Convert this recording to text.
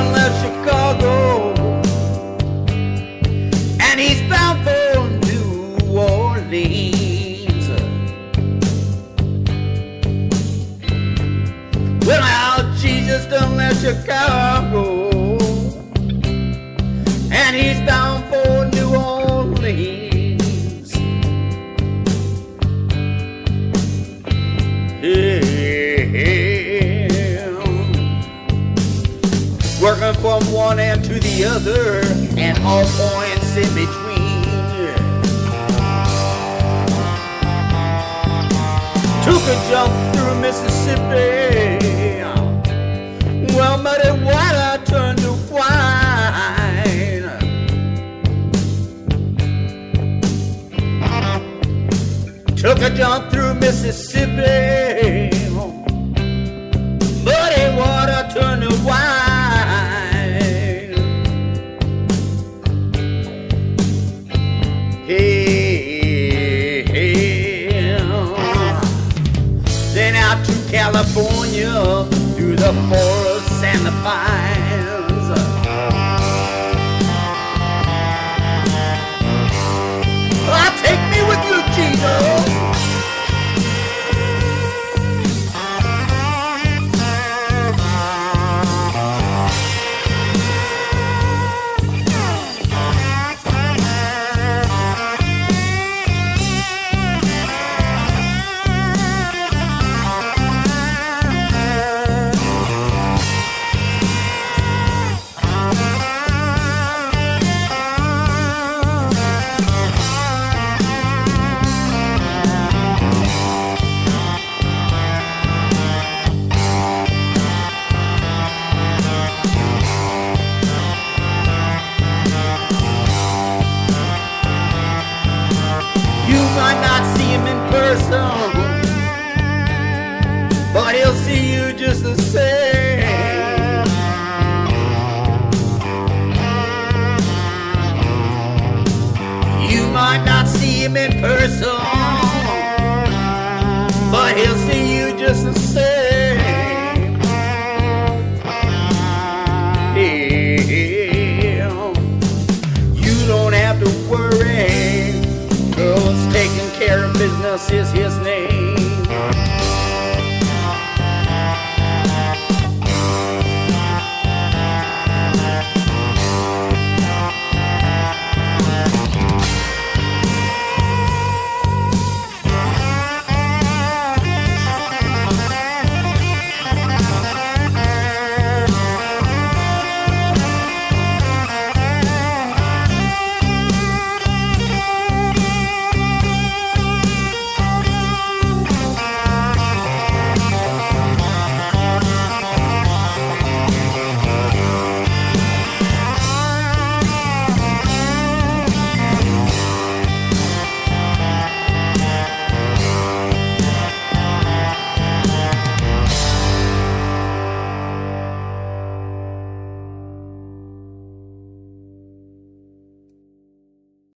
Cleveland left Chicago, and he's bound for New Orleans. Well, now Jesus done left Chicago, and he's bound for New Orleans. Working from one end to the other, and all points in between. Took a jump through Mississippi. Well, muddy water turned to wine. Took a jump through Mississippi. Muddy water turned to wine. Then out to California, through the forests and the pines. Oh, take me with you, Gino. But he'll see you just the same. You might not see him in person, but he'll see you just the same. Yeah. You don't have to worry, 'cause taking care of business is his name.